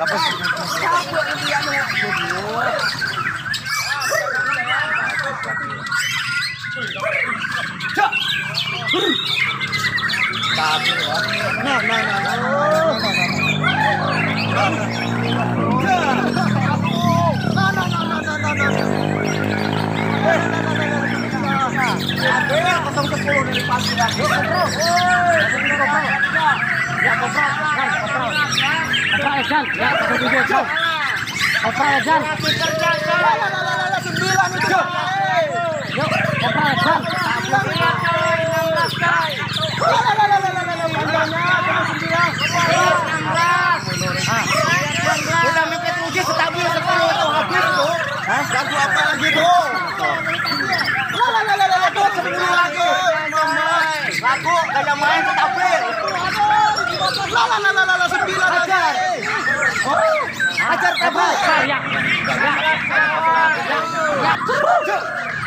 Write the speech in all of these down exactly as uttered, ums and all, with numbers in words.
Tapos sabon hindi ano Jan, ya, satu dua jam. Kopra Jan. Sembilan itu. Yuk, Kopra Jan. Udah mikir tujuh stabil sepuluh atau habis tuh. Lagu apa lagi tuh? Sepuluh lagi. Lagu gak main stabil. Lalalala sembilan aja. Ajar kabel ya.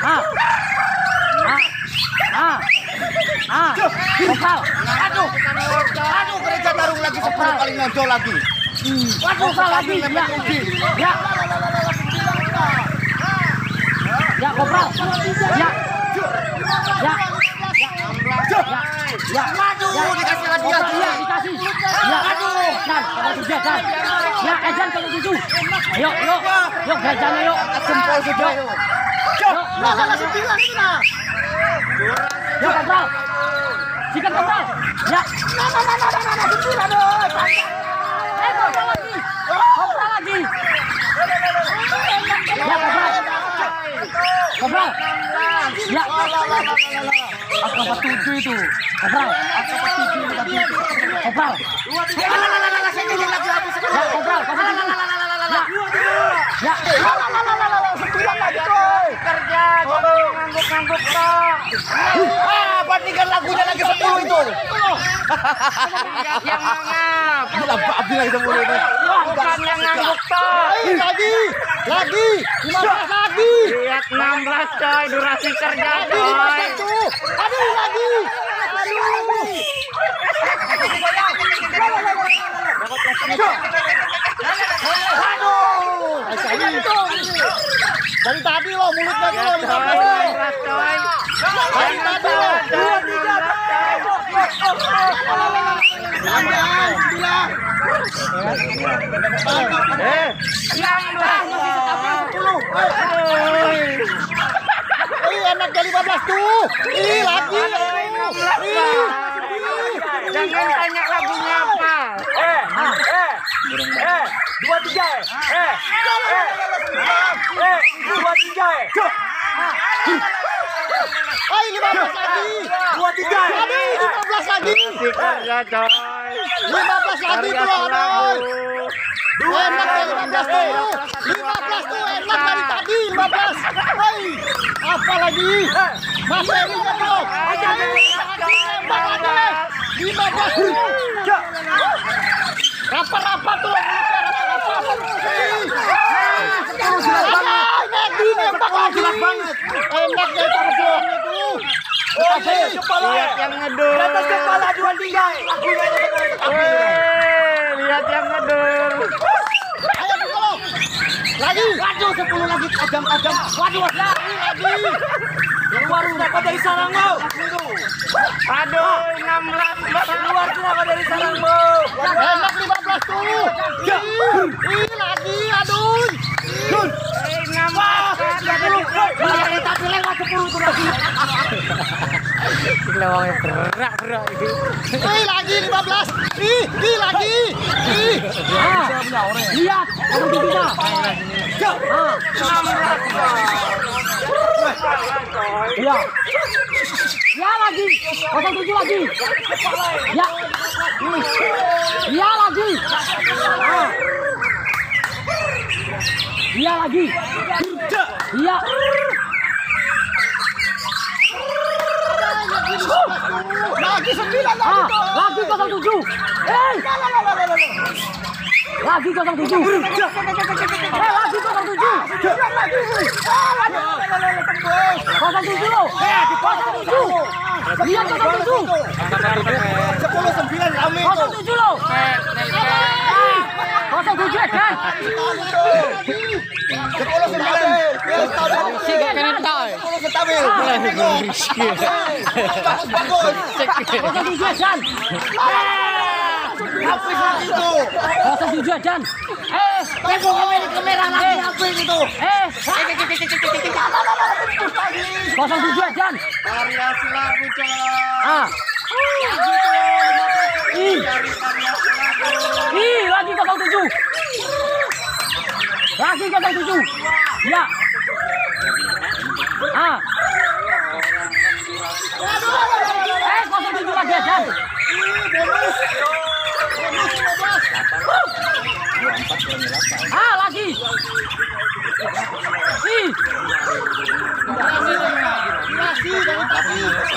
Ah. Ah. Ah. Kopal. Aduh. Aduh, kerja tarung lagi sepuluh kali nonjol lagi. Waduh, salah lagi. Ya. Ya, Kopal. Ya. Ya. Ya. Aduh, dikasih lagi ya. Dikasih. Ya, aduh. Dan, kerja dan. Ya, Ejan kalau tujuh. Ayo, ayo. Yuk, gajahnya yuk. Jempol sudah. Yuk. Masalah sembilan kita. Yuk, Kopral. Sikat, Kopral. Ya. Nah, nah, nah, nah, nah, nah. Sembilan, doi. Eh, Kopral lagi. Kopral lagi. Ya, Kopral. Kopral. Ya. Akrobat tujuh itu. Kopral. Akrobat tujuh tadi. Kopral. Bandingkan lagunya lagi sepuluh itu. Yang ngap. Bukan yang ngangguk toh. Lagi, lagi, lima belas lagi. Lihat enam belas coy, durasi kerja coy. Aduh lagi. Aduh. Dari tadi lo mulutnya lo dari tadi lo eh yang enak dari lima belas tuh. Ih lagi jangan tanya lagunya apa. Eh eh eh dua tiga eh eh eh dua tiga eh ayo lima belas lagi dua tiga lagi lima belas lagi lima belas lagi dua enak ya lima belas tuh lima belas tuh enak dari tadi lima belas hei apa lagi masih ini tuh aja nembak lagi lima belas rapat-rapat tuh lihat yang ngedur atas kepala dua tiga lihat yang ngedur lagi waduh sepuluh lagi tajam-tajam waduh lagi keluar kenapa dari sarangau aduh enam belas keluar kenapa dari sarangau enak lima belas tuh ini lagi aduh tapi lewat sepuluh tuh lagi lewatnya berak-berak ini lagi lima belas ini lagi lihat orang pipinya enam belas iya ya lagi nol tujuh lagi ya iya lagi iya lagi iya lagi sembilan lagi nol tujuh eh lagi nol tujuh eh lagi nol tujuh lagi nol tujuh Lagi kosong tujuh, ya. Ah. Eh kosong tujuh lagi aja. Ah lagi. Ih.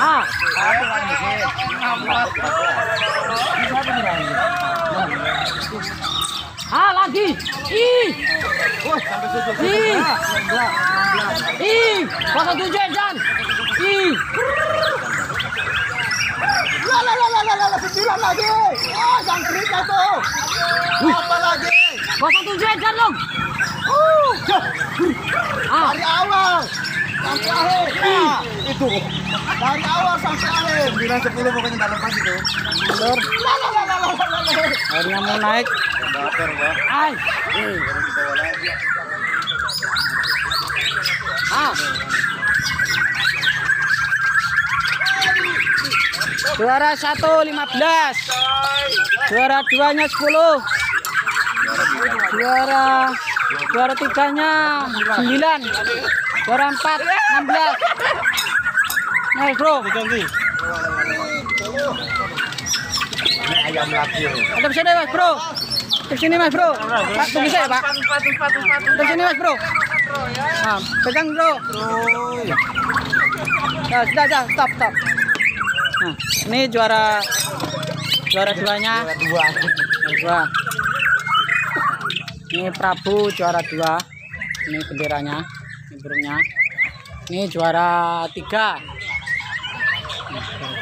Ah. Ah lagi. Ih. Woi, sampai tujuh. Ih. Ih, kosong tujuh Jan. Ih. La la la la la la pikiran lagi. Oh, jangkrik satu. Apa lagi? Kosong tujuh Jan dong. Uh. Dari awal sampai akhir. Nah, itu. Dari awal sampai akhir. Bilang sepuluh pokoknya enggak lepas itu. Benar. La la la la la. Akhirnya mau naik. Baper, Bang. Ai. Eh, bawa lagi. Ah. Juara satu lima belas. Juara duanya sepuluh. Juara juara tiganya sembilan. Juara empat enam belas. Nah, Bro, diganti. Ayam lagi. Ada sini, Mas, Bro. Terus sini Mas Bro, Pak, tunggu saya Pak. Terus sini Mas Bro. Nah, pegang Bro. Nah, sudah, sudah, stop, stop. Nah, ini juara juara duanya. Dua. Dua. Ini Prabu juara dua. Ini benderanya, ini burungnya. Ini juara tiga. Nah,